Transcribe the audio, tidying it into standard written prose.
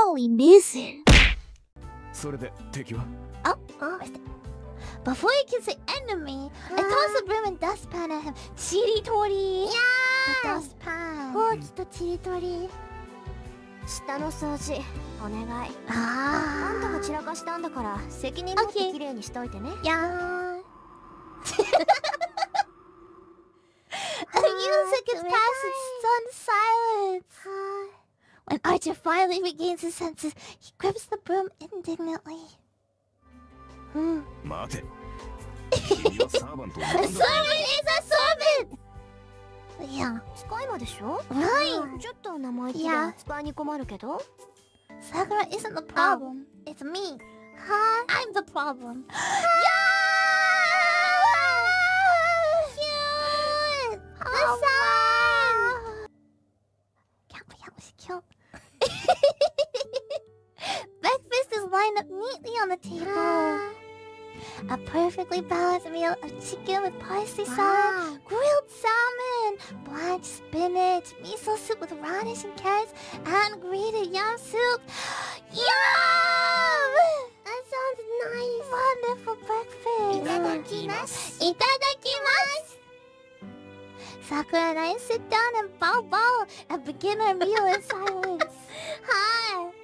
Holy mizu. Before he can say enemy, I toss a broom and dustpan at him. Chiri Tori! Yeah! The dustpan. Hoki to Chiri Tori. Okay. Yeah. Music is past its stunned silence. When Archer finally regains his senses, he grips the broom indignantly. A servant is a servant! Yeah. Right! Yeah. Sakura isn't the problem. It's me. Huh? I'm the problem. Yeah! Cute! Aww. Breakfast is lined up neatly on the table. A perfectly balanced meal of chicken with parsley salad, grilled salmon, blanched spinach, miso soup with radish and carrots, and grated yam soup. Yum! That sounds nice. Wonderful breakfast. Itadakimasu. Itadakimasu. Sakura and I sit down and bow and begin our meal in silence. Hi.